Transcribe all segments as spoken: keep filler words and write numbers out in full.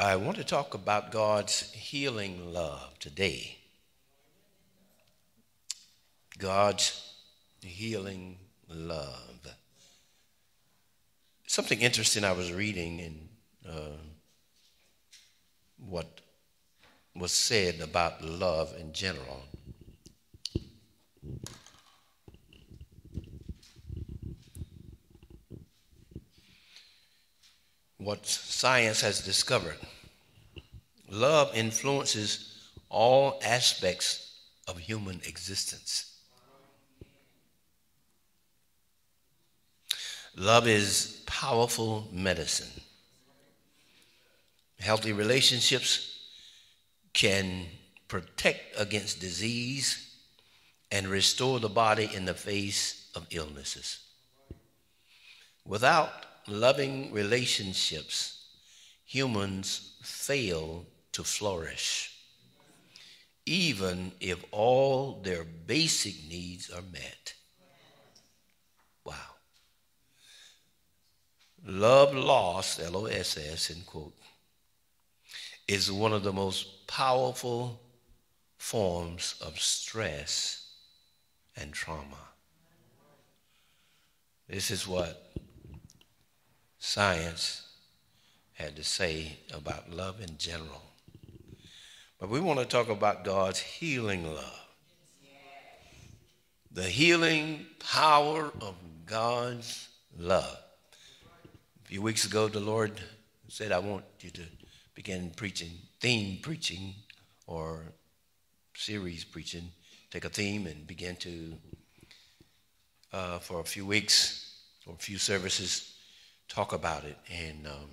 I want to talk about God's healing love today. God's healing love. Something interesting I was reading in uh, what was said about love in general. What science has discovered. Love influences all aspects of human existence. Love is powerful medicine. Healthy relationships can protect against disease and restore the body in the face of illnesses. Without loving relationships, humans fail to flourish, even if all their basic needs are met. Wow. Love loss, L O S S, end quote, is one of the most powerful forms of stress and trauma. This is what science had to say about love in general. But we want to talk about God's healing love. The healing power of God's love. A few weeks ago, the Lord said, I want you to begin preaching, theme preaching or series preaching. Take a theme and begin to, uh, for a few weeks or a few services, talk about it. And um,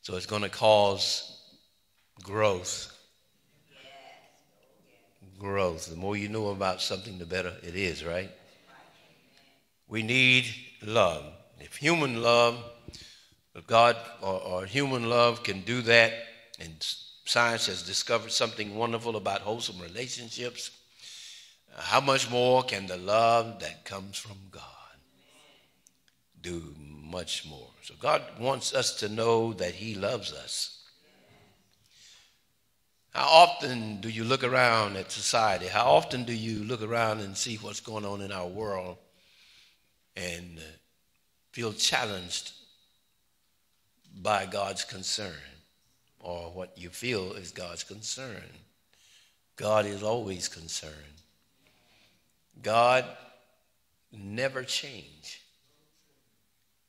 so it's going to cause growth. Growth. The more you know about something, the better it is, right? We need love. If human love, if God or, or human love can do that, and science has discovered something wonderful about wholesome relationships, how much more can the love that comes from God do much more? So God wants us to know that he loves us. How often do you look around at society? How often do you look around and see what's going on in our world and feel challenged by God's concern, or what you feel is God's concern? God is always concerned. God never changes.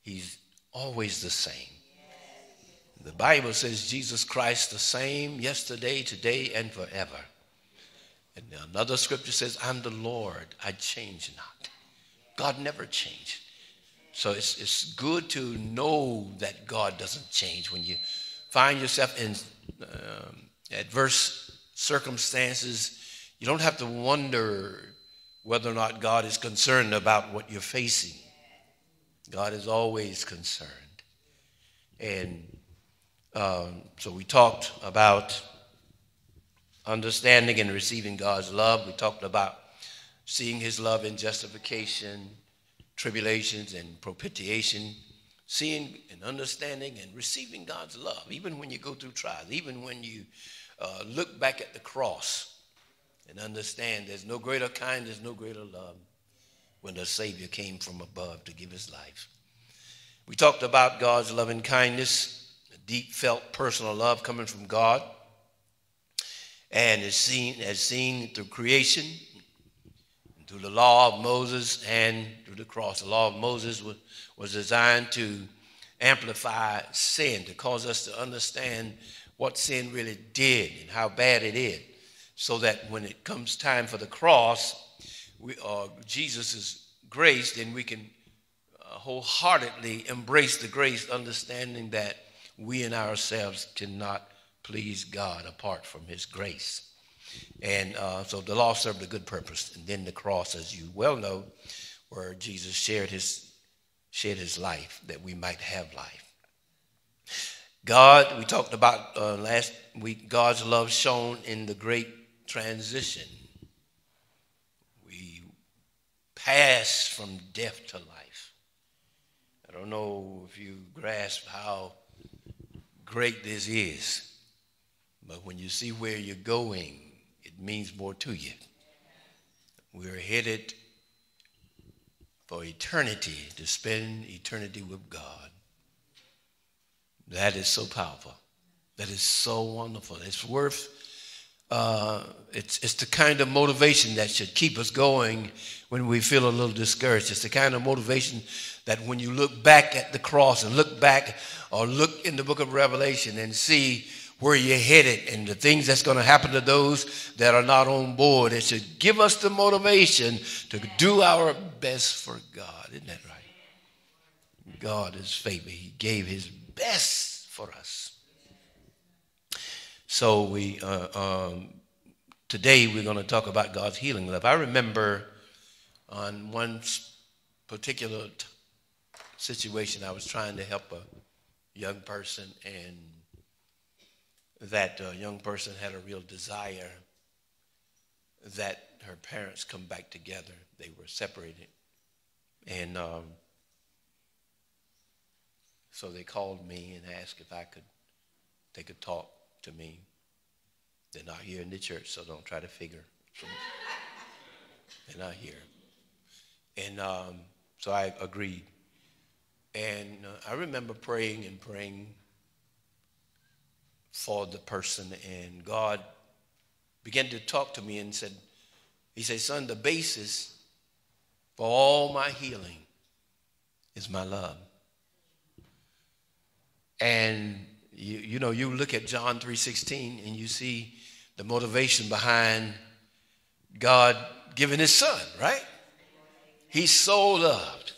He's always the same. The Bible says Jesus Christ the same yesterday, today, and forever. And another scripture says, I'm the Lord, I change not. God never changed. So it's, it's good to know that God doesn't change. When you find yourself in um, adverse circumstances, you don't have to wonder whether or not God is concerned about what you're facing. God is always concerned. And um, so we talked about understanding and receiving God's love. We talked about seeing his love in justification, tribulations, and propitiation. Seeing and understanding and receiving God's love, even when you go through trials, even when you uh, look back at the cross and understand there's no greater kind, there's no greater love, when the Savior came from above to give his life. We talked about God's loving kindness, a deep felt personal love coming from God, and is seen as seen through creation, through the law of Moses, and through the cross. The law of Moses was, was designed to amplify sin, to cause us to understand what sin really did and how bad it is, so that when it comes time for the cross, We are Jesus' grace, then we can uh, wholeheartedly embrace the grace, understanding that we in ourselves cannot please God apart from his grace. And uh, so the law served a good purpose. And then the cross, as you well know, where Jesus shared his, shared his life that we might have life. God, we talked about uh, last week, God's love shown in the great transition. Passed from death to life. I don't know if you grasp how great this is, but when you see where you're going, it means more to you. We're headed for eternity, to spend eternity with God. That is so powerful. That is so wonderful. It's worth, uh, it's, it's the kind of motivation that should keep us going when we feel a little discouraged. It's the kind of motivation that when you look back at the cross and look back or look in the book of Revelation and see where you're headed and the things that's going to happen to those that are not on board, it should give us the motivation to do our best for God. Isn't that right? God is faithful. He gave his best for us. So we uh, um, today we're going to talk about God's healing love. I remember on one particular t situation, I was trying to help a young person, and that uh, young person had a real desire that her parents come back together. They were separated. And um, so they called me and asked if I could, they could talk to me. They're not here in the church, so don't try to figure. They're not here. And um, so I agreed. And uh, I remember praying and praying for the person, and God began to talk to me and said, he said, son, the basis for all my healing is my love. And you, you know, you look at John three sixteen and you see the motivation behind God giving his son, right? He so loved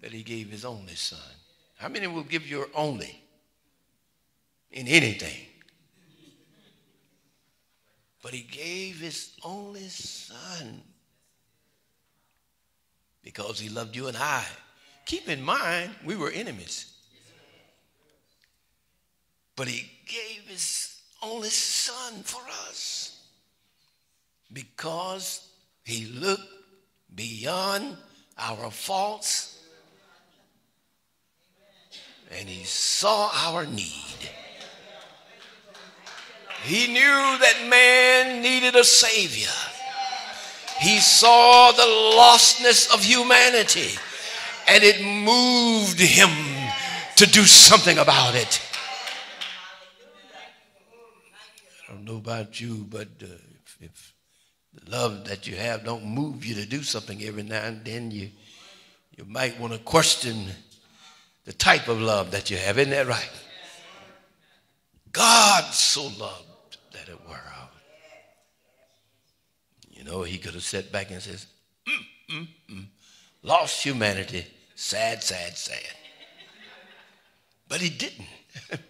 that he gave his only son. How many will give your only in anything? But he gave his only son because he loved you and I. Keep in mind, we were enemies. But he gave his only son for us because he looked beyond our faults and he saw our need. He knew that man needed a Savior. He saw the lostness of humanity, and it moved him to do something about it. I don't know about you, but uh, if, if the love that you have don't move you to do something every now and then, you, you might want to question the type of love that you have. Isn't that right? God so loved that it were out. You know, he could have sat back and says, mm, mm, mm. Lost humanity, sad, sad, sad. But he didn't.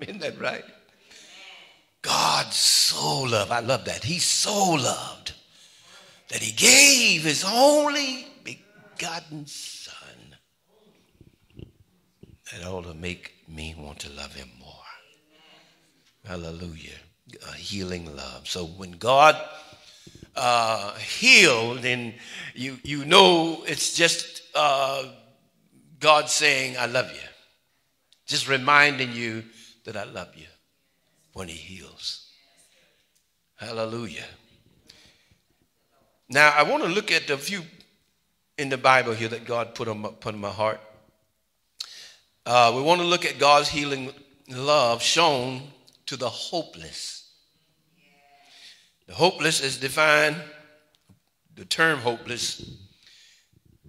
Isn't that right? God so loved, I love that. He so loved that he gave his only begotten son. That ought to make me want to love him more. Hallelujah. A healing love. So when God uh, healed, and you, you know it's just uh, God saying, I love you. Just reminding you that I love you when he heals. Hallelujah. Now I want to look at the few in the Bible here that God put on my, put on my heart. Uh, we want to look at God's healing love shown to the hopeless. The hopeless is defined, the term hopeless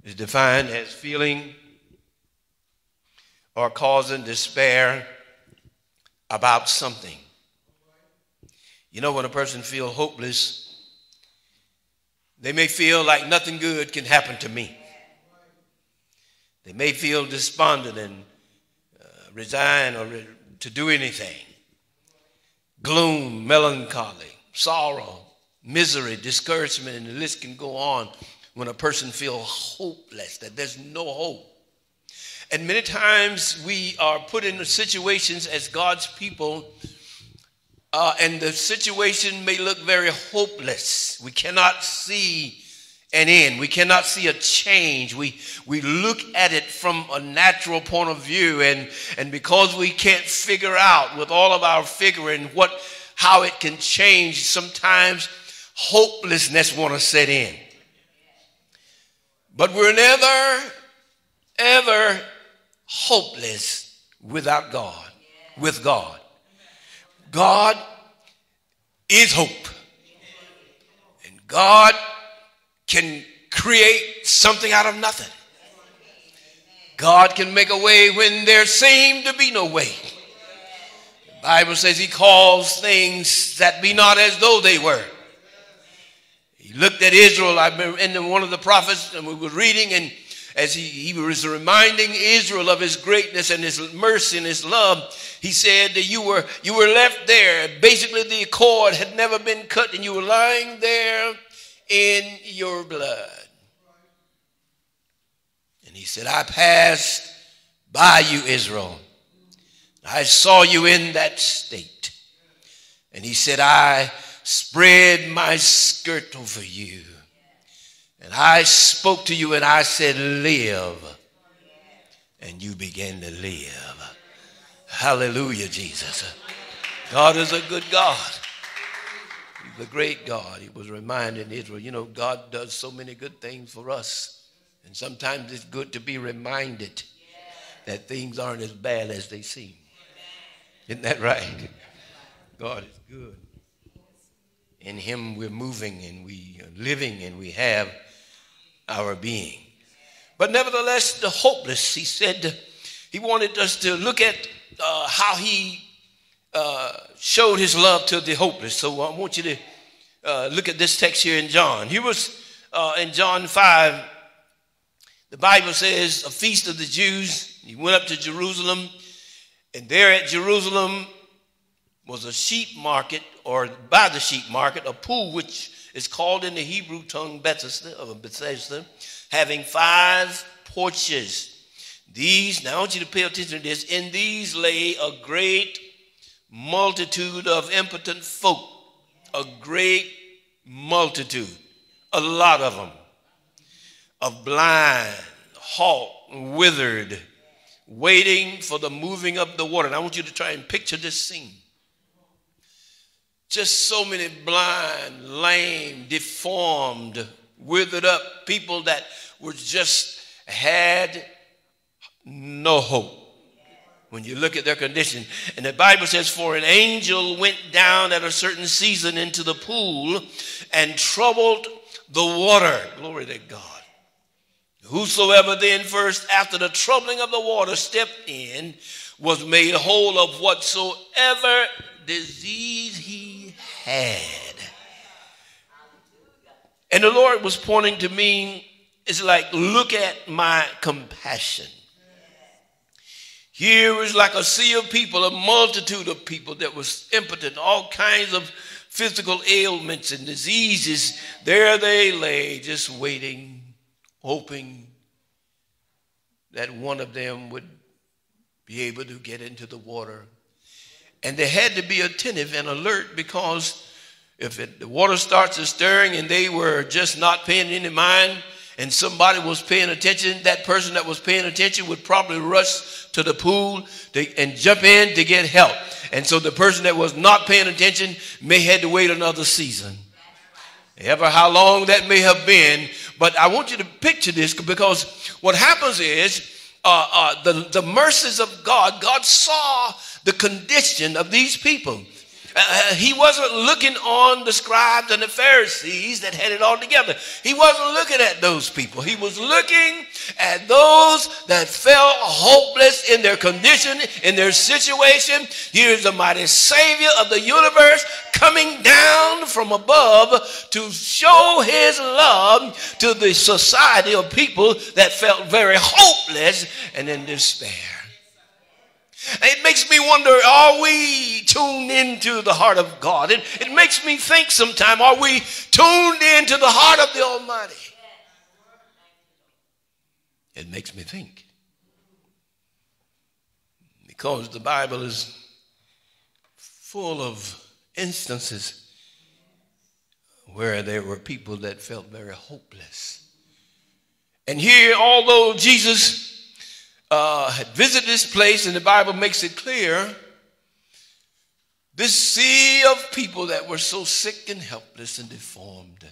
is defined as feeling or causing despair about something. You know, when a person feels hopeless, they may feel like nothing good can happen to me. They may feel despondent and uh, resigned or re to do anything. Gloom, melancholy, sorrow, misery, discouragement, and the list can go on when a person feels hopeless, that there's no hope. And many times we are put in situations as God's people, uh, and the situation may look very hopeless. We cannot see and in. We cannot see a change. We, we look at it from a natural point of view, and, and because we can't figure out with all of our figuring what, how it can change, sometimes hopelessness want to set in. But we're never, ever hopeless without God, with God. God is hope. And God can create something out of nothing. God can make a way when there seemed to be no way. The Bible says he calls things that be not as though they were. He looked at Israel, I remember, in one of the prophets, and we were reading, and as he, he was reminding Israel of his greatness and his mercy and his love, he said that you were, you were left there. Basically, the cord had never been cut, and you were lying there in your blood. And he said, I passed by you, Israel. I saw you in that state. And he said, I spread my skirt over you. And I spoke to you and I said, live. And you began to live. Hallelujah, Jesus. God is a good God. He's a great God. He was reminding Israel, you know, God does so many good things for us. And sometimes it's good to be reminded that things aren't as bad as they seem. Isn't that right? God is good. In him we're moving and we are living and we have our being. But nevertheless, the hopeless, he said, he wanted us to look at uh, how he uh, showed his love to the hopeless. So I want you to uh, look at this text here in John. He was uh, in John five. The Bible says, a feast of the Jews. He went up to Jerusalem, and there at Jerusalem was a sheep market, or by the sheep market, a pool which is called in the Hebrew tongue Bethesda, or Bethesda, having five porches. These, now I want you to pay attention to this, in these lay a great multitude of impotent folk, a great multitude, a lot of them, of blind, halt, withered, waiting for the moving of the water. And I want you to try and picture this scene. Just so many blind, lame, deformed, withered up people that were just had no hope when you look at their condition. And the Bible says, for an angel went down at a certain season into the pool and troubled the water. Glory to God. Whosoever then first after the troubling of the water stepped in was made whole of whatsoever disease he had. And the Lord was pointing to me, it's like, look at my compassion. Here was like a sea of people, a multitude of people that was impotent, all kinds of physical ailments and diseases. There they lay, just waiting, hoping that one of them would be able to get into the water. And they had to be attentive and alert, because if it, the water starts stirring and they were just not paying any mind and somebody was paying attention, that person that was paying attention would probably rush to the pool to, and jump in to get help. And so the person that was not paying attention may have to wait another season. Ever how long that may have been. But I want you to picture this, because what happens is uh, uh, the, the mercies of God, God saw the condition of these people. Uh, he wasn't looking on the scribes and the Pharisees that had it all together. He wasn't looking at those people. He was looking at those that fell hopeless in their condition, in their situation. Here's the mighty Savior of the universe coming down from above to show his love to the society of people that felt very hopeless and in despair. It makes me wonder, are we tuned into the heart of God? It, it makes me think sometimes, are we tuned into the heart of the Almighty? It makes me think. Because the Bible is full of instances where there were people that felt very hopeless. And here, although Jesus uh, had visited this place, and the Bible makes it clear, this sea of people that were so sick and helpless and deformed,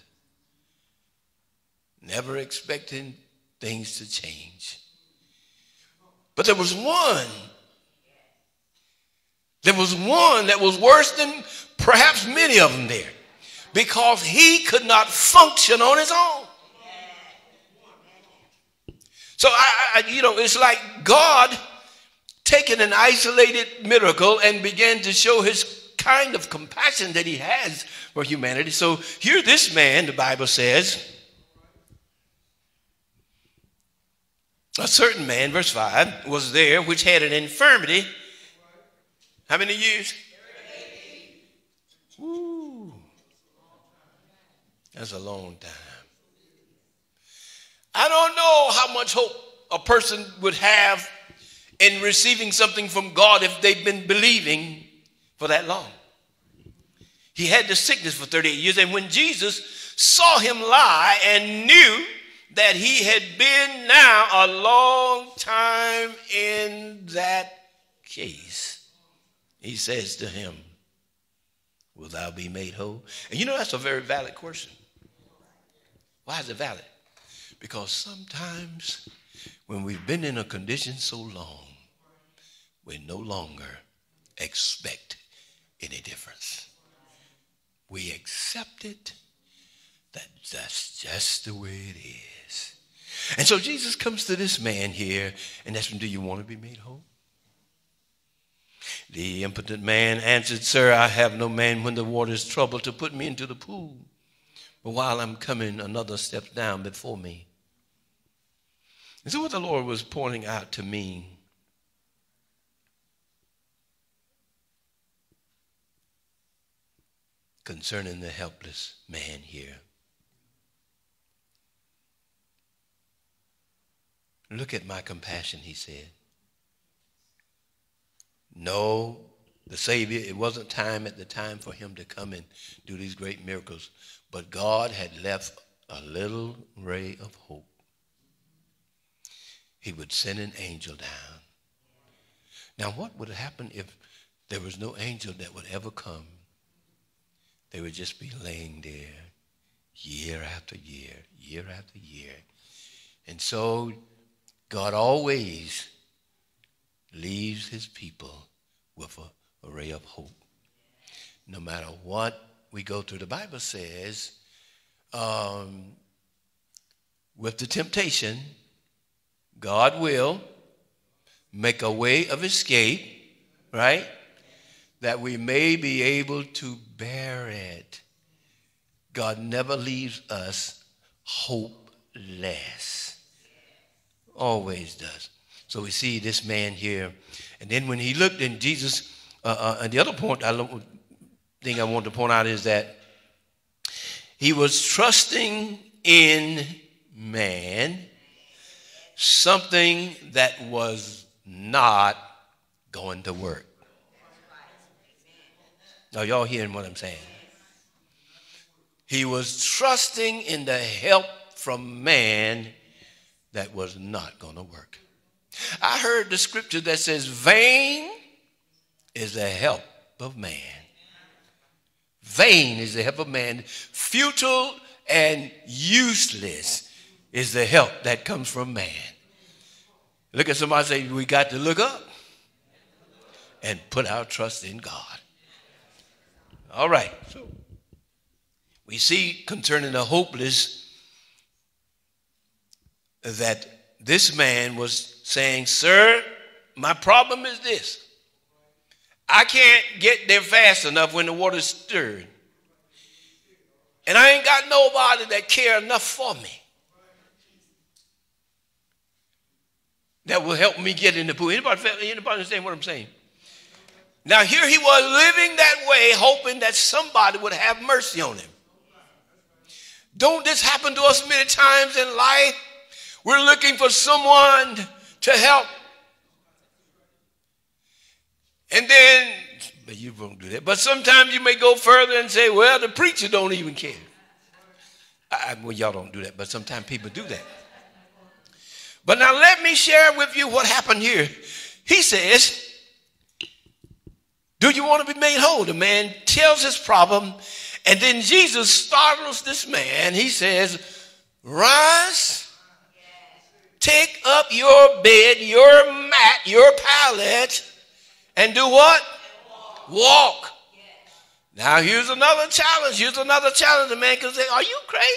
never expecting things to change. But there was one. There was one that was worse than perhaps many of them there, because he could not function on his own. So, I, I, you know, it's like God taking an isolated miracle and began to show his kind of compassion that he has for humanity. So here this man, the Bible says, a certain man, verse five, was there which had an infirmity. How many years? Woo. That's a long time. I don't know how much hope a person would have in receiving something from God if they've been believing for that long. He had the sickness for thirty-eight years, and when Jesus saw him lie and knew that he had been now a long time in that case, he says to him, "Will thou be made whole?" And you know, that's a very valid question. Why is it valid? Because sometimes when we've been in a condition so long, we no longer expect any difference. We accept it that that's just the way it is. And so Jesus comes to this man here and asks him, "Do you want to be made whole?" The impotent man answered, "Sir, I have no man when the water is troubled to put me into the pool. But while I'm coming, another steps down before me." And so what the Lord was pointing out to me concerning the helpless man here, "Look at my compassion," he said. No, the Savior, it wasn't time at the time for him to come and do these great miracles, but God had left a little ray of hope. He would send an angel down. Now, what would happen if there was no angel that would ever come? They would just be laying there year after year, year after year. And so God always leaves his people with a, a ray of hope. No matter what we go through, the Bible says, um, with the temptation, God will make a way of escape, right? That we may be able to bear it. God never leaves us hopeless. Always does. So we see this man here. And then when he looked, and Jesus, uh, uh, and the other point I thing I want to point out is that he was trusting in man, something that was not going to work. Now, y'all hearing what I'm saying? He was trusting in the help from man that was not going to work. I heard the scripture that says, "Vain is the help of man." Vain is the help of man. Futile and useless is the help that comes from man. Look at somebody and say, "We got to look up and put our trust in God." All right. So we see concerning the hopeless that this man was saying, "Sir, my problem is this. I can't get there fast enough when the water's stirred. And I ain't got nobody that care enough for me that will help me get in the pool." Anybody, anybody understand what I'm saying? Now, here he was living that way, hoping that somebody would have mercy on him. Don't this happen to us many times in life? We're looking for someone to help. And then, but you won't do that. But sometimes you may go further and say, "Well, the preacher don't even care." I, well, y'all don't do that, but sometimes people do that. But now let me share with you what happened here. He says, do you want to be made whole? The man tells his problem, and then Jesus startles this man. He says, rise, take up your bed, your mat, your pallet, and do what? Walk. Walk. Yes. Now here's another challenge. Here's another challenge. The man can say, are you crazy?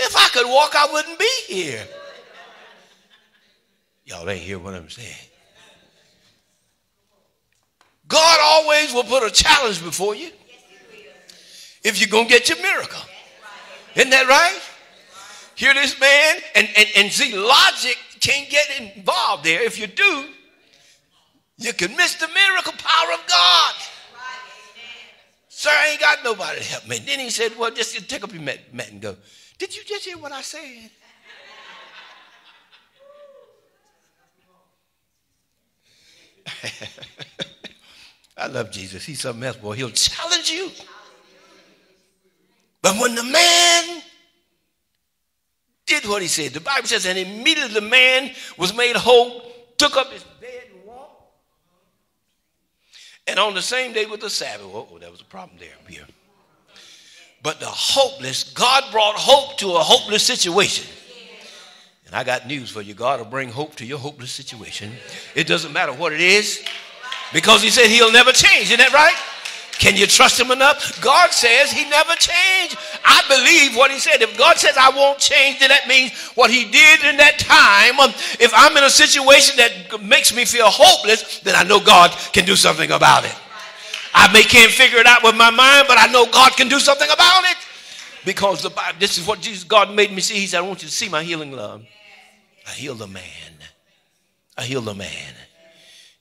If I could walk, I wouldn't be here. Y'all ain't hear what I'm saying. God always will put a challenge before you if you're going to get your miracle. Isn't that right? Hear this man, and, and, and see, logic can't get involved there. If you do, you can miss the miracle power of God. Sir, I ain't got nobody to help me. And then he said, well, just take up your mat and go. Did you just hear what I said? I love Jesus. He's something else, boy. He'll challenge you. But when the man did what he said, the Bible says, and immediately the man was made whole, took up his bed and walked. And on the same day with the Sabbath, oh, that was a problem there up here. But the hopeless, God brought hope to a hopeless situation. And I got news for you. God will bring hope to your hopeless situation. It doesn't matter what it is, because he said he'll never change. Isn't that right? Can you trust him enough? God says he never changed. I believe what he said. If God says I won't change, then that means what he did in that time. If I'm in a situation that makes me feel hopeless, then I know God can do something about it. I may can't figure it out with my mind, but I know God can do something about it. Because the Bible, this is what Jesus, God made me see. He said, I want you to see my healing love. I healed a man. I healed a man.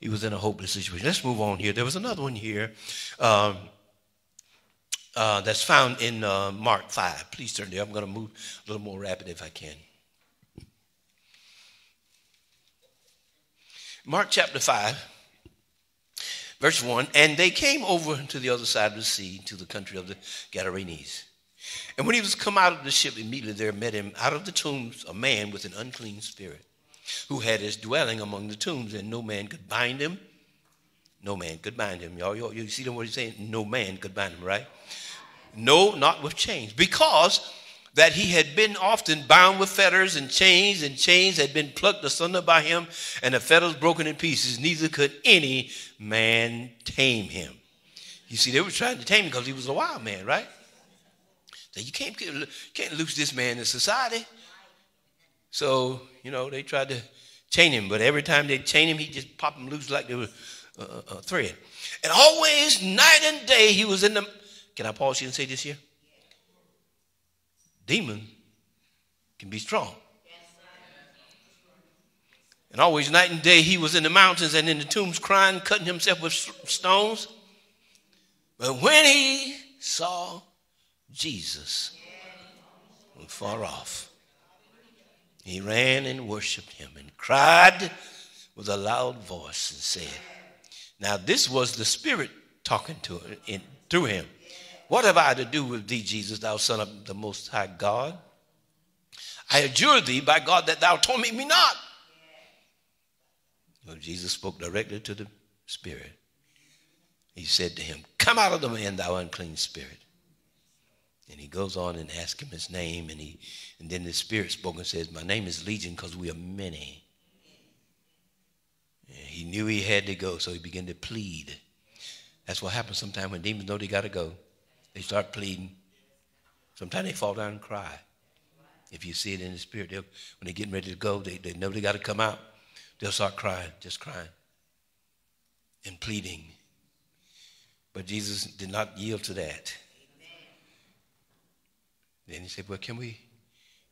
He was in a hopeless situation. Let's move on here. There was another one here um, uh, that's found in uh, Mark five. Please turn there. I'm going to move a little more rapid if I can. Mark chapter five, verse one. And they came over to the other side of the sea, to the country of the Gadarenes. And when he was come out of the ship, immediately there met him out of the tombs a man with an unclean spirit, who had his dwelling among the tombs, and no man could bind him. No man could bind him. Y'all, you, you see what he's saying? No man could bind him, right? No, not with chains. Because that he had been often bound with fetters and chains, and chains had been plucked asunder by him, and the fetters broken in pieces, neither could any man tame him. You see, they were trying to tame him because he was a wild man, right? So you can't, can't lose this man in society. So, you know, they tried to chain him, but every time they chain him, he just popped him loose like there was a, a, a thread. And always, night and day, he was in the... Can I pause you and say this here? Demon can be strong. And always, night and day, he was in the mountains and in the tombs crying, cutting himself with stones. But when he saw Jesus from far off, he ran and worshiped him and cried with a loud voice and said, now this was the Spirit talking to him, in, through him. What have I to do with thee, Jesus, thou Son of the Most High God? I adjure thee by God that thou torment me not. Well, Jesus spoke directly to the Spirit. He said to him, come out of the man, thou unclean spirit. And he goes on and asks him his name, and he, and then the Spirit spoke and says, my name is Legion, because we are many. And he knew he had to go, so he began to plead. That's what happens sometimes when demons know they got to go. They start pleading. Sometimes they fall down and cry. If you see it in the Spirit, when they're getting ready to go, they, they know they got to come out. They'll start crying, just crying and pleading. But Jesus did not yield to that. Then he said, well, can we,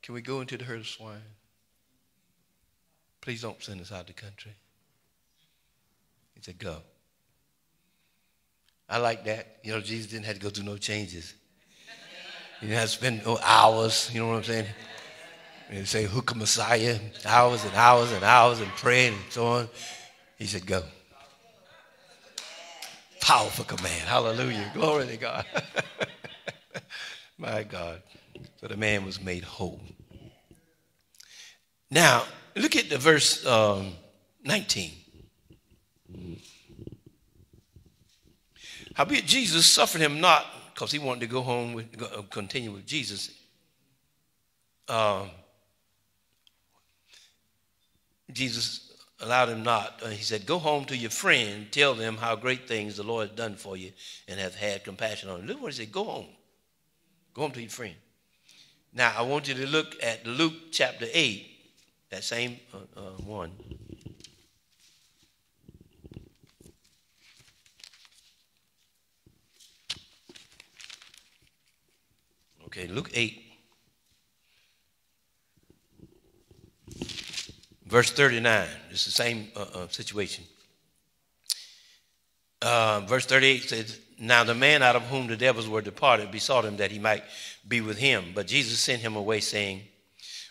can we go into the herd of swine? Please don't send us out of the country. He said, go. I like that. You know, Jesus didn't have to go through no changes. He didn't have to spend oh, hours, you know what I'm saying? And they say, hookah Messiah, hours and hours and hours and praying and so on. He said, go. Powerful command. Hallelujah. Glory to God. My God. So the man was made whole. Now, look at the verse um, nineteen. Howbeit Jesus suffered him not, because he wanted to go home, with, go, continue with Jesus. Um, Jesus allowed him not. Uh, he said, go home to your friend, tell them how great things the Lord has done for you and hath had compassion on them. Look what he said, go home. Go home to your friend. Now, I want you to look at Luke chapter eight, that same uh, uh, one. Okay, Luke eight, verse thirty-nine. It's the same uh, uh, situation. Uh, verse thirty-eight says, now the man out of whom the devils were departed besought him that he might be with him. But Jesus sent him away, saying,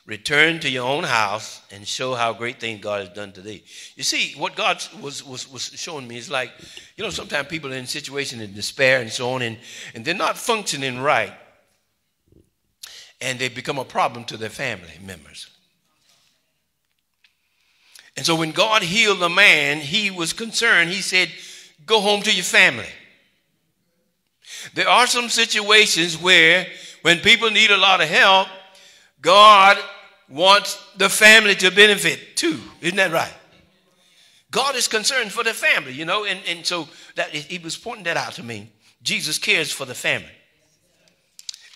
return to your own house and show how great things God has done to thee. You see, what God was, was, was showing me is like, you know, sometimes people are in situations of despair and so on, and, and they're not functioning right. And they become a problem to their family members. And so when God healed the man, he was concerned. He said, go home to your family. There are some situations where when people need a lot of help, God wants the family to benefit too. Isn't that right? God is concerned for the family, you know. And, and so that, he was pointing that out to me. Jesus cares for the family.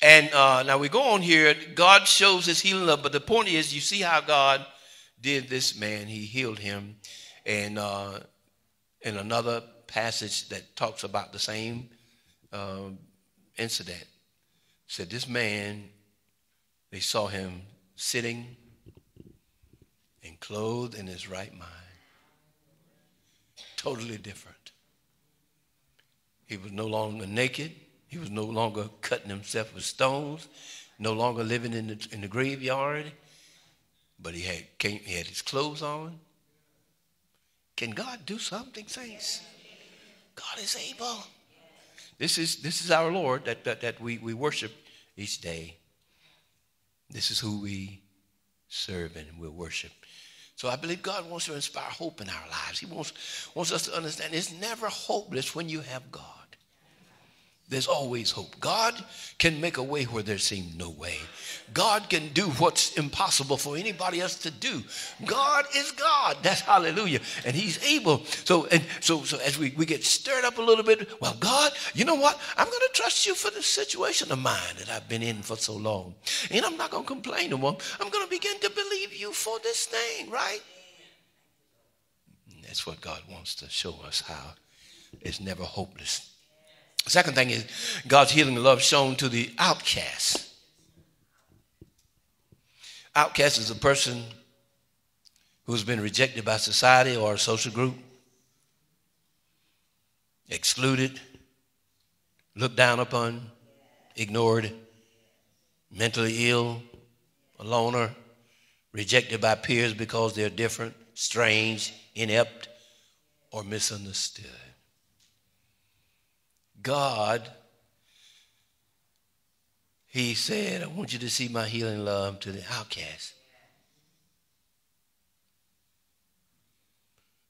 And uh, now we go on here. God shows his healing love. But the point is, you see how God did this man. He healed him. And uh, in another passage that talks about the same uh, incident, said this man, they saw him sitting and clothed in his right mind. Totally different. He was no longer naked. He was no longer cutting himself with stones, no longer living in the, in the graveyard, but he had, came, he had his clothes on. Can God do something, saints? God is able. This is, this is our Lord that, that, that we, we worship each day. This is who we serve and we'll worship. So I believe God wants to inspire hope in our lives. He wants, wants us to understand it's never hopeless when you have God. There's always hope. God can make a way where there seems no way. God can do what's impossible for anybody else to do. God is God. That's hallelujah. And he's able. So and so, so as we, we get stirred up a little bit, well, God, you know what? I'm going to trust you for this situation of mine that I've been in for so long. And I'm not going to complain no more. I'm going to begin to believe you for this thing, right? And that's what God wants to show us, how it's never hopeless. The second thing is God's healing love shown to the outcast. Outcast is a person who's been rejected by society or a social group, excluded, looked down upon, ignored, mentally ill, a loner, rejected by peers because they're different, strange, inept, or misunderstood. God, he said, I want you to see my healing love to the outcast.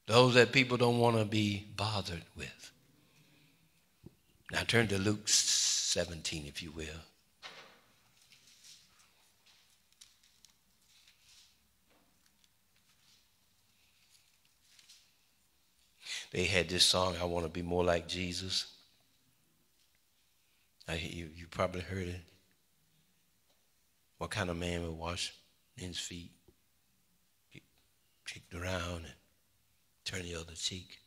Those that people don't want to be bothered with. Now turn to Luke seventeen, if you will. They had this song, I Want to Be More Like Jesus. I, you, you probably heard it. What kind of man would wash men's feet, get kicked around, and turn the other cheek?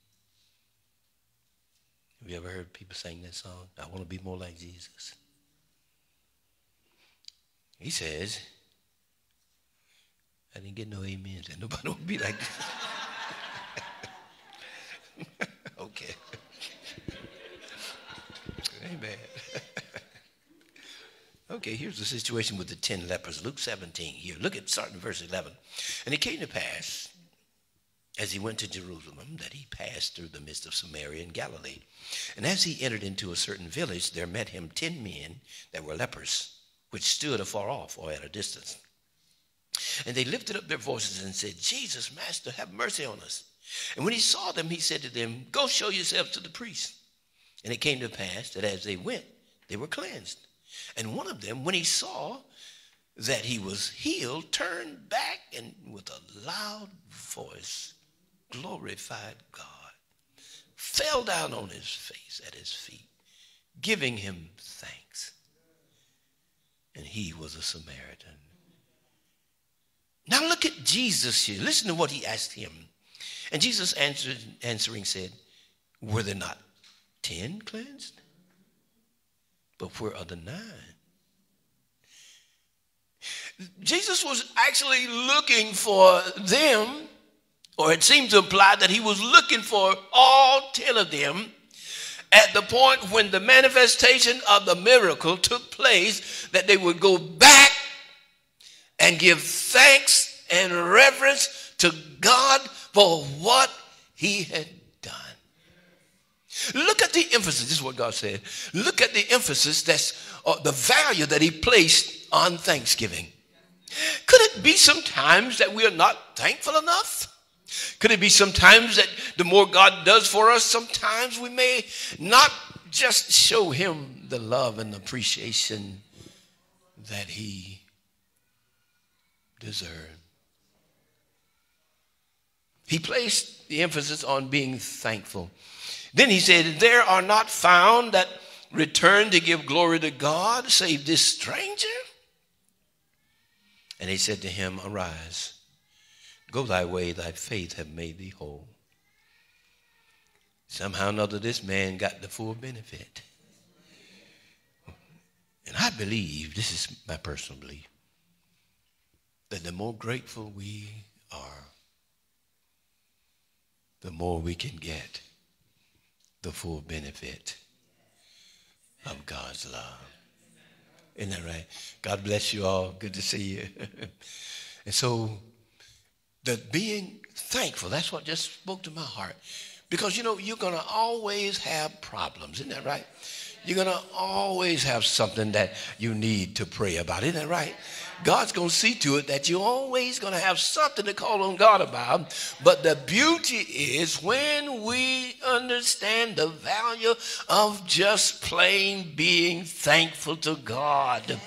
Have you ever heard people sing that song? I want to be more like Jesus. He says, I didn't get no amens. And nobody want to be like this. Okay. Amen. Okay, here's the situation with the ten lepers. Luke seventeen here. Look at starting verse eleven. And it came to pass, as he went to Jerusalem, that he passed through the midst of Samaria and Galilee. And as he entered into a certain village, there met him ten men that were lepers, which stood afar off or at a distance. And they lifted up their voices and said, "Jesus, Master, have mercy on us." And when he saw them, he said to them, "Go show yourselves to the priest." And it came to pass that as they went, they were cleansed. And one of them, when he saw that he was healed, turned back and with a loud voice glorified God, fell down on his face at his feet, giving him thanks. And he was a Samaritan. Now look at Jesus here. Listen to what he asked him. And Jesus answered, answering said, "Were there not ten cleansed? But where are the nine?" Jesus was actually looking for them, or it seemed to imply that he was looking for all ten of them at the point when the manifestation of the miracle took place, that they would go back and give thanks and reverence to God for what he had done. Look at the emphasis. This is what God said. Look at the emphasis, that's uh, the value that he placed on thanksgiving. Could it be sometimes that we are not thankful enough? Could it be sometimes that the more God does for us, sometimes we may not just show him the love and appreciation that he deserved? He placed the emphasis on being thankful. Then he said, "There are not found that return to give glory to God, save this stranger." And he said to him, "Arise, go thy way, thy faith hath made thee whole." Somehow or another, this man got the full benefit. And I believe, this is my personal belief, that the more grateful we are, the more we can get the full benefit of God's love. Isn't that right? God bless you all. Good to see you. And so the being thankful, that's what just spoke to my heart. Because, you know, you're going to always have problems. Isn't that right? You're going to always have something that you need to pray about. Isn't that right? God's going to see to it that you're always going to have something to call on God about. But the beauty is when we understand the value of just plain being thankful to God.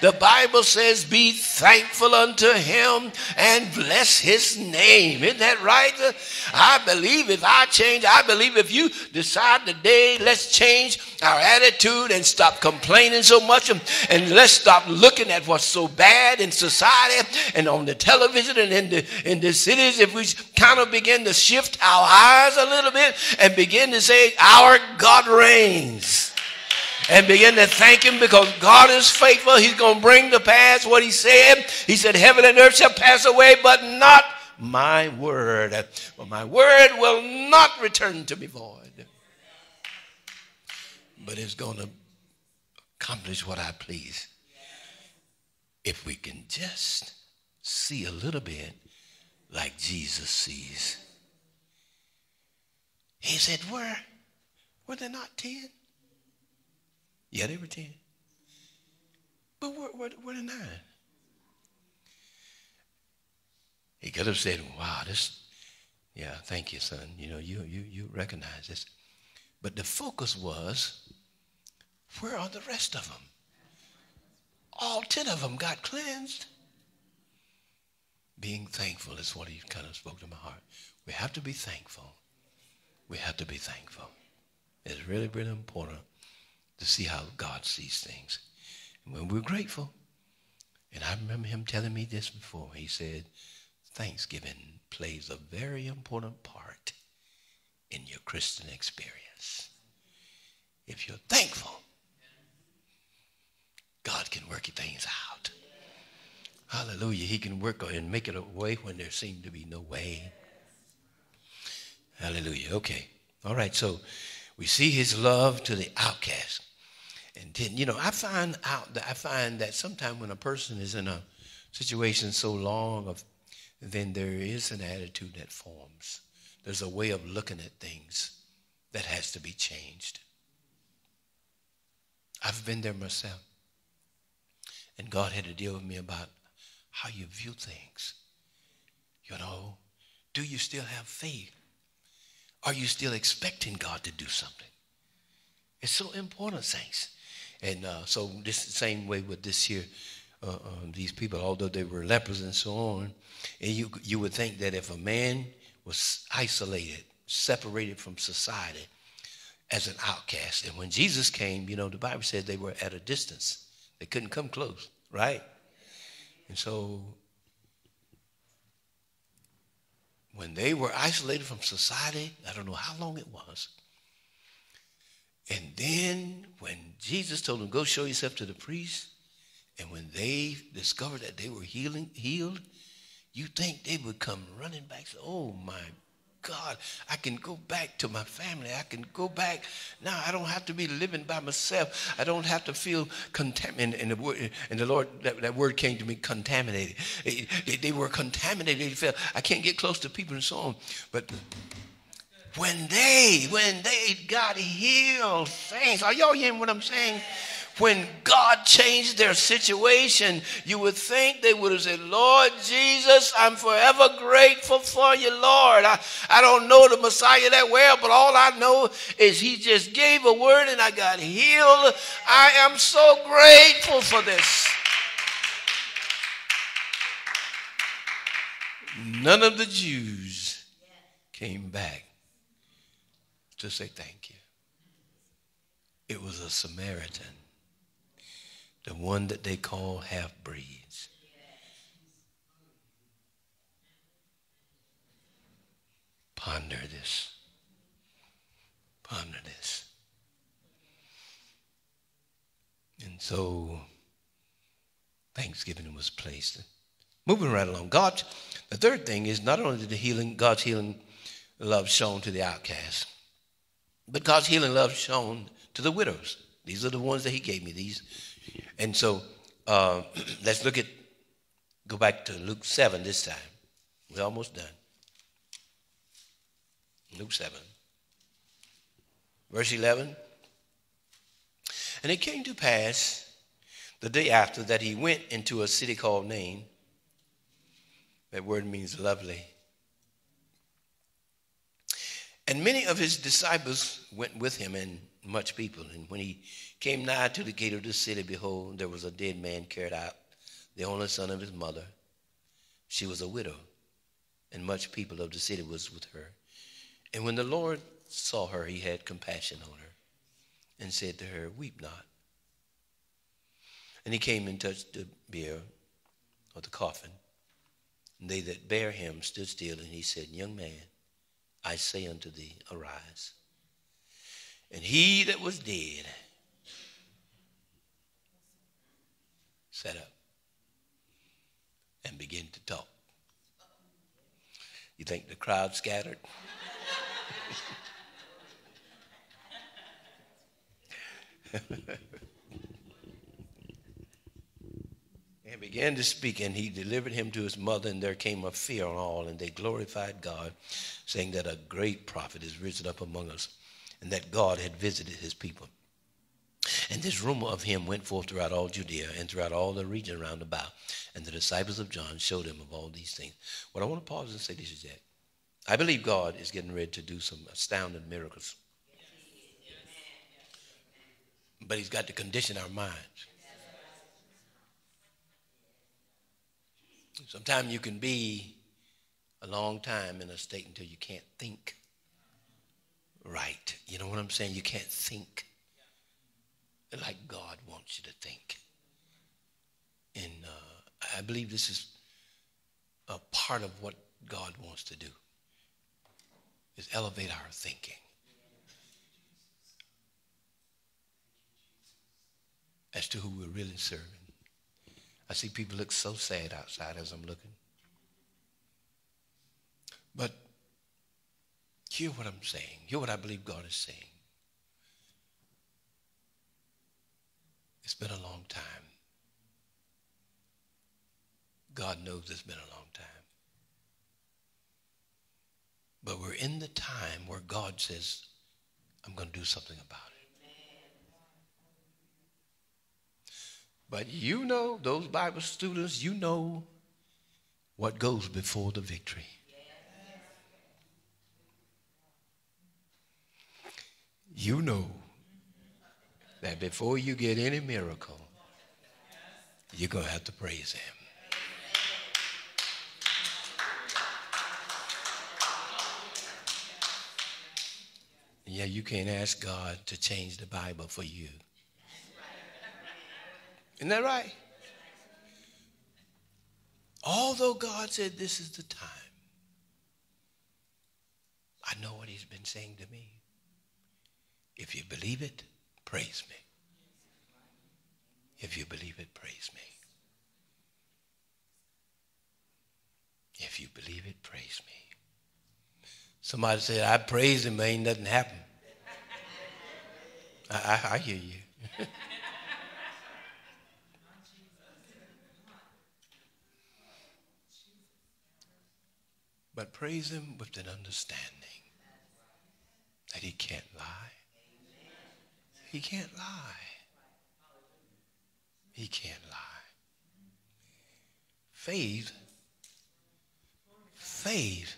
The Bible says, "Be thankful unto him and bless his name." Isn't that right? I believe if I change, I believe if you decide today, let's change our attitude and stop complaining so much, and, and let's stop looking at what's so bad in society and on the television and in the, in the cities. If we kind of begin to shift our eyes a little bit and begin to say, "Our God reigns," and begin to thank him because God is faithful, he's going to bring to pass what he said. He said, "Heaven and earth shall pass away, but not my word. For my word will not return to me void, but it's going to accomplish what I please." If we can just see a little bit like Jesus sees. He said, were, were there not ten? Yeah, they were ten. But were, were, were there nine? He could have said, "Wow, this, yeah, thank you, son. You know, you, you, you recognize this." But the focus was, where are the rest of them? All ten of them got cleansed. Being thankful is what he kind of spoke to my heart. We have to be thankful. We have to be thankful. It's really, really important to see how God sees things. And when we're grateful, and I remember him telling me this before, he said, "Thanksgiving plays a very important part in your Christian experience. If you're thankful, God can work things out." Hallelujah. He can work and make it a way when there seemed to be no way. Hallelujah. Okay. All right. So we see his love to the outcast. And then, you know, I find out that I find that sometimes when a person is in a situation so long of then there is an attitude that forms. There's a way of looking at things that has to be changed. I've been there myself. And God had to deal with me about how you view things. You know, do you still have faith? Are you still expecting God to do something? It's so important, saints. And uh, so this same way with this here, uh, uh, these people, although they were lepers and so on, and you, you would think that if a man was isolated, separated from society as an outcast, and when Jesus came, you know, the Bible said they were at a distance. They couldn't come close, right? And so when they were isolated from society, I don't know how long it was. And then when Jesus told them, go show yourself to the priest, and when they discovered that they were healing, healed, you think they would come running back and say, oh, my God, I can go back to my family. I can go back. Now I don't have to be living by myself. I don't have to feel contaminated. And, and, and the Lord, that, that word came to me, contaminated. They, they, they were contaminated. They felt, I can't get close to people and so on. But when they, when they got healed, saints, are y'all hearing what I'm saying? When God changed their situation, you would think they would have said, Lord Jesus, I'm forever grateful for you, Lord. I, I don't know the Messiah that well, but all I know is he just gave a word and I got healed. I am so grateful for this. None of the Jews came back to say thank you. It was a Samaritan. The one that they call half-breeds. Ponder this. Ponder this. And so, Thanksgiving was placed. Moving right along. God, the third thing is not only the healing, God's healing love shown to the outcast, but God's healing love shown to the widows. These are the ones that he gave me. These. And so uh, let's look at, go back to Luke seven this time. We're almost done. Luke seven. Verse eleven. And it came to pass the day after that he went into a city called Nain. That word means lovely. And many of his disciples went with him, and much people. And when he came nigh to the gate of the city, behold, there was a dead man carried out, the only son of his mother. She was a widow, and much people of the city was with her. And when the Lord saw her, he had compassion on her, and said to her, weep not. And he came and touched the bier, or the coffin. And they that bare him stood still, and he said, young man, I say unto thee, arise. And he that was dead sat up and began to talk. You think the crowd scattered? And began to speak, and he delivered him to his mother, and there came a fear on all, and they glorified God, saying that a great prophet is risen up among us, and that God had visited his people. And this rumor of him went forth throughout all Judea and throughout all the region round about. And the disciples of John showed him of all these things. What I want to pause and say this is that I believe God is getting ready to do some astounding miracles. But he's got to condition our minds. Sometimes you can be a long time in a state until you can't think. Right. You know what I'm saying? You can't think like God wants you to think. And uh, I believe this is a part of what God wants to do, is elevate our thinking. As to who we're really serving. I see people look so sad outside as I'm looking. But hear what I'm saying. Hear what I believe God is saying. It's been a long time. God knows it's been a long time. But we're in the time where God says, I'm going to do something about it. But you know, those Bible students, you know what goes before the victory. You know that before you get any miracle, you're going to have to praise Him. Yeah, you can't ask God to change the Bible for you. Isn't that right? Although God said this is the time, I know what He's been saying to me. If you believe it, praise me. If you believe it, praise me. If you believe it, praise me. Somebody said, I praised Him, but ain't nothing happened. I, I, I hear you. But praise Him with an understanding that He can't lie. He can't lie. He can't lie. Faith. Faith.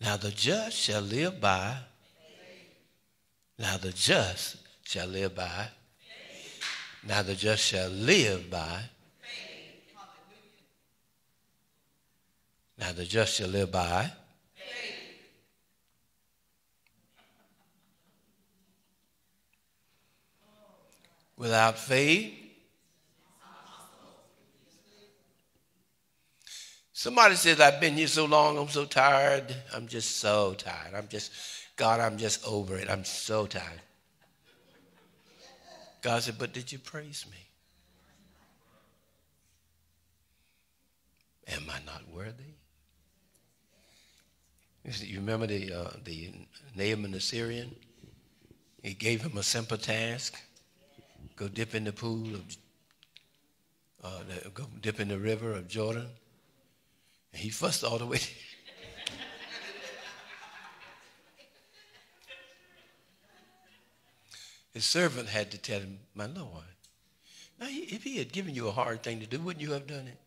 Now the just shall live by. Now the just shall live by. Now the just shall live by. Now the just shall live by. Without faith. Somebody says, I've been here so long, I'm so tired. I'm just so tired. I'm just, God, I'm just over it. I'm so tired. God said, but did you praise me? Am I not worthy? You remember the, uh, the Naaman the Syrian? He gave him a simple task. Go dip in the pool of, uh, the, go dip in the river of Jordan. And he fussed all the way. His servant had to tell him, my Lord. Now, he, if he had given you a hard thing to do, wouldn't you have done it?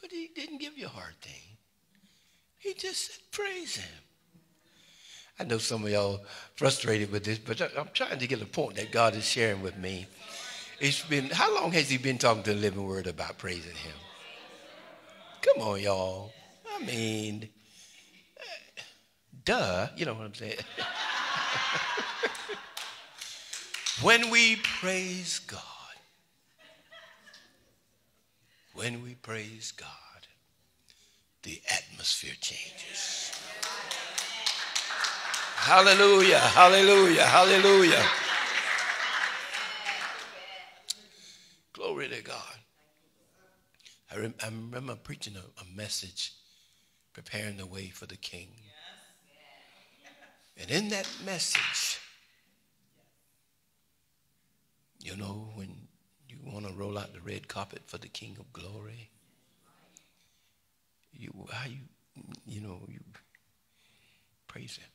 But he didn't give you a hard thing. He just said, praise Him. I know some of y'all frustrated with this, but I'm trying to get a point that God is sharing with me. It's been, how long has He been talking to the Living Word about praising Him? Come on, y'all. I mean, duh. You know what I'm saying? When we praise God, when we praise God, the atmosphere changes. Hallelujah, hallelujah, hallelujah. Glory to God. I, rem I remember preaching a, a message, preparing the way for the King. And in that message, you know, when you want to roll out the red carpet for the King of Glory, you, how you, you know, you praise Him.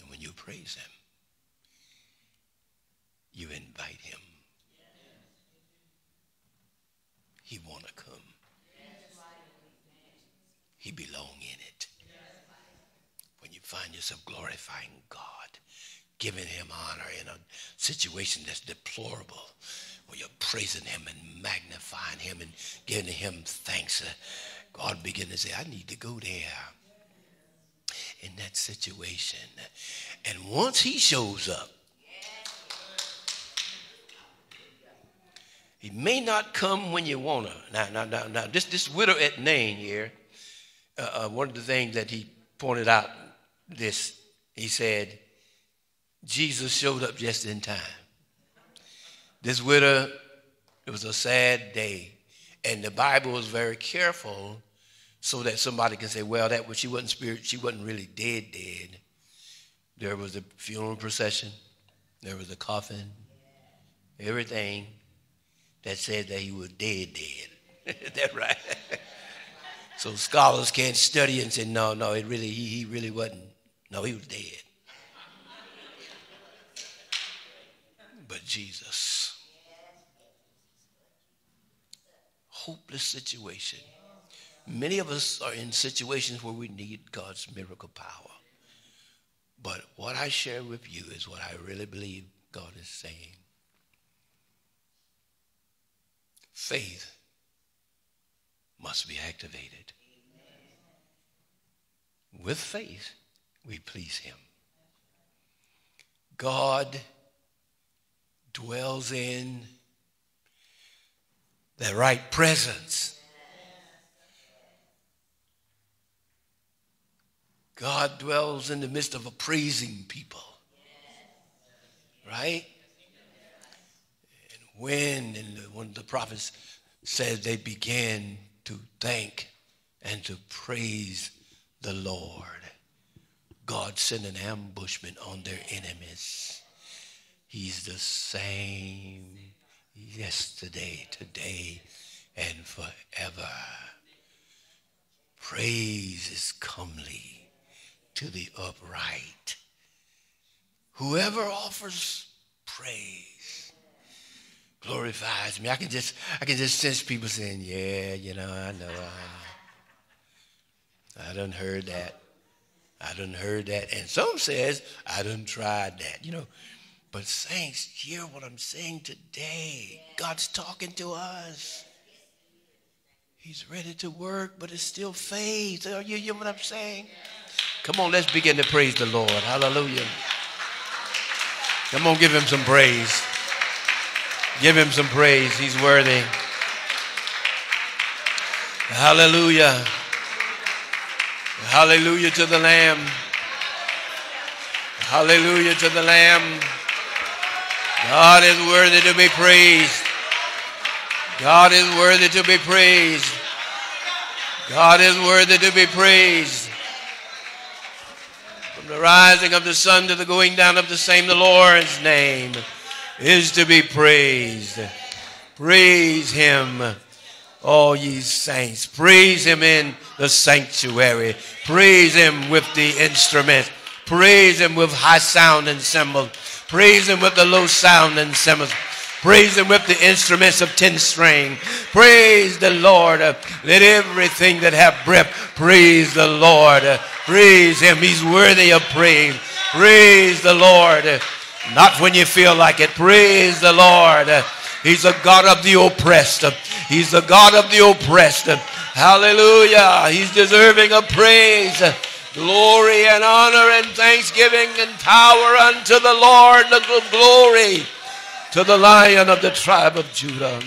And when you praise Him, you invite Him. He want to come. He belong in it. When you find yourself glorifying God, giving Him honor in a situation that's deplorable, where you're praising Him and magnifying Him and giving Him thanks, uh, God begin to say, I need to go there in that situation. And once He shows up, He may not come when you want to. Now, now, now, now, this, this widow at Nain here, uh, uh, one of the things that he pointed out, this, he said, Jesus showed up just in time. This widow, it was a sad day. And the Bible was very careful so that somebody can say, well, that was, she wasn't spirit, she wasn't really dead, dead. There was a funeral procession. There was a coffin. Everything that said that he was dead, dead. Is that right? So scholars can't study and say, no, no, it really, he, he really wasn't. No, he was dead. But Jesus. Hopeless situation. Many of us are in situations where we need God's miracle power. But what I share with you is what I really believe God is saying. Faith must be activated. Amen. With faith, we please him. God dwells in the right presence. God dwells in the midst of a praising people. Right? And when, and one of the prophets said they began to thank and to praise the Lord. God sent an ambushment on their enemies. He's the same yesterday, today, and forever. Praise is comely to the upright. Whoever offers praise glorifies me. I can just, I can just sense people saying, yeah, you know, I know. I, I done heard that. I done heard that. And some says, I done tried that, you know. But saints, hear what I'm saying today. God's talking to us. He's ready to work, but it's still faith. You hear what I'm saying? Come on, let's begin to praise the Lord. Hallelujah. Come on, give him some praise. Give him some praise. He's worthy. Hallelujah. Hallelujah to the Lamb. Hallelujah to the Lamb. God is worthy to be praised. God is worthy to be praised. God is worthy to be praised. From the rising of the sun to the going down of the same, the Lord's name is to be praised. Praise him, all ye saints. Praise him in the sanctuary. Praise him with the instruments. Praise him with high sound and cymbals. Praise him with the low sound and cymbals. Praise him with the instruments of ten string. Praise the Lord. Let everything that have breath praise the Lord. Praise him. He's worthy of praise. Praise the Lord. Not when you feel like it. Praise the Lord. He's the God of the oppressed. He's the God of the oppressed. Hallelujah. He's deserving of praise. Glory and honor and thanksgiving and power unto the Lord. Glory to the Lion of the tribe of Judah.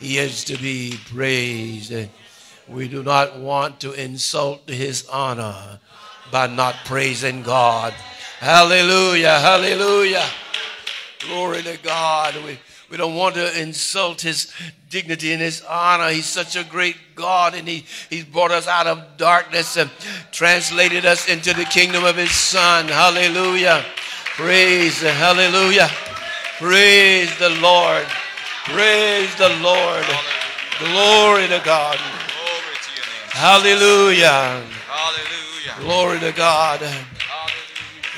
He is to be praised. We do not want to insult his honor by not praising God. Hallelujah, hallelujah. Glory to God. We, we don't want to insult his dignity and his honor. He's such a great God, and he, he's brought us out of darkness and translated us into the kingdom of his Son. Hallelujah. Praise, hallelujah. Praise the Lord. Praise the Lord. Glory to God. Glory to your name. Hallelujah. Hallelujah. Glory to God.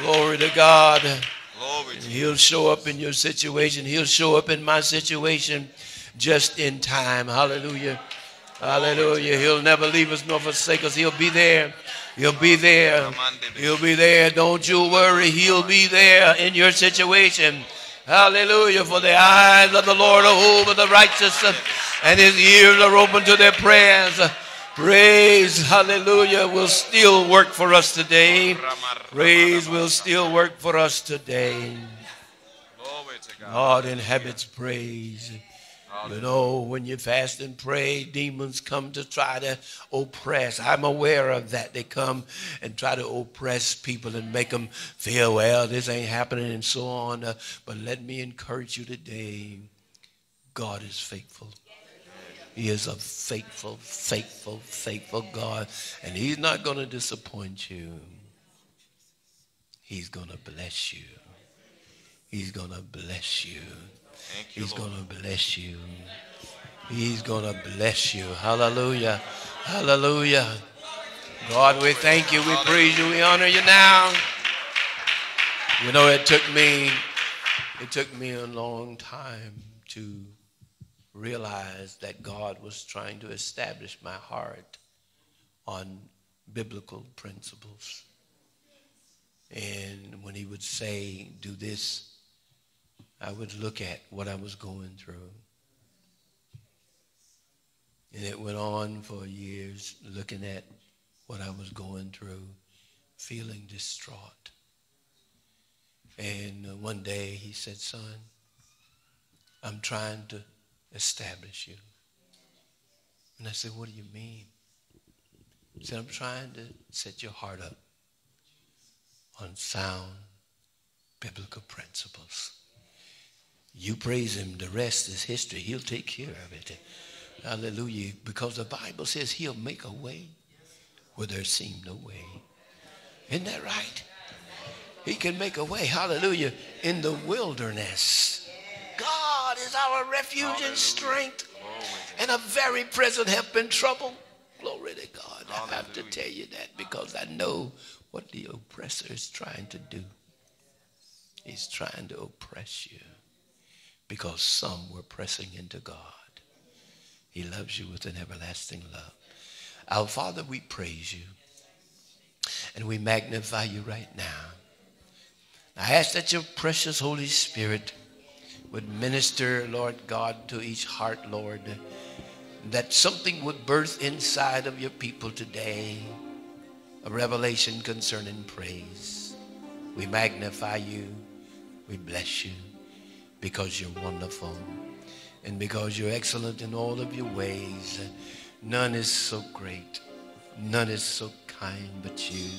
Glory to God. And he'll show up in your situation. He'll show up in my situation just in time. Hallelujah. Hallelujah. He'll never leave us nor forsake us. He'll be there. He'll be there. He'll be there. Don't you worry. He'll be there in your situation. Hallelujah. For the eyes of the Lord are over the righteous, and his ears are open to their prayers. Praise, hallelujah, will still work for us today. Praise will still work for us today. God inhabits praise. You know, when you fast and pray, demons come to try to oppress. I'm aware of that. They come and try to oppress people and make them feel, well, this ain't happening and so on. Uh, but let me encourage you today. God is faithful. He is a faithful, faithful, faithful God. And he's not going to disappoint you. He's going to bless you. He's going to bless you. He's going to bless you. He's going to bless you. Hallelujah. Hallelujah. God, we thank you. We praise you. We honor you now. You know, it took me, it took me a long time to realize that God was trying to establish my heart on biblical principles. And when he would say, do this, I would look at what I was going through. And it went on for years, looking at what I was going through, feeling distraught. And one day he said, son, I'm trying to establish you. And I said, what do you mean? He said, I'm trying to set your heart up on sound biblical principles. You praise him, the rest is history. He'll take care of it. Hallelujah. Because the Bible says he'll make a way where there seemed no way. Isn't that right? He can make a way. Hallelujah. In the wilderness. God is our refuge Hallelujah. And strength. And a very present help in trouble. Glory to God. Hallelujah. I have to tell you that because I know what the oppressor is trying to do. He's trying to oppress you. Because some were pressing into God. He loves you with an everlasting love. Our Father, we praise you. And we magnify you right now. I ask that your precious Holy Spirit would minister, Lord God, to each heart, Lord. That something would birth inside of your people today. A revelation concerning praise. We magnify you. We bless you. Because you're wonderful. And because you're excellent in all of your ways. None is so great. None is so kind but you.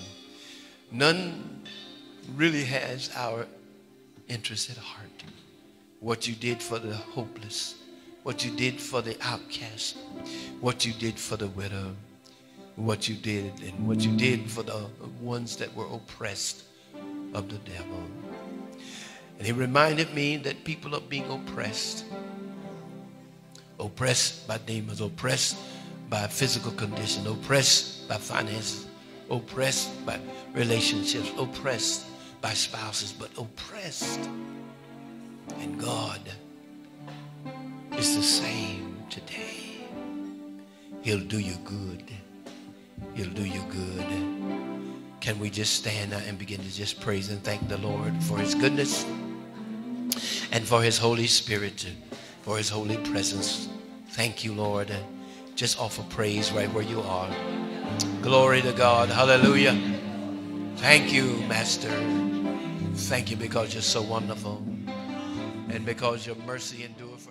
None really has our interest at heart. What you did for the hopeless. What you did for the outcast. What you did for the widow. What you did and what you did for the ones that were oppressed of the devil. And he reminded me that people are being oppressed. Oppressed by demons, oppressed by physical condition, oppressed by finances, oppressed by relationships, oppressed by spouses, but oppressed. And God is the same today. He'll do you good. He'll do you good. Can we just stand and begin to just praise and thank the Lord for his goodness and for his Holy Spirit, for his holy presence. Thank you, Lord. Just offer praise right where you are. Glory to God. Hallelujah. Thank you, Master. Thank you because you're so wonderful and because your mercy endures forever.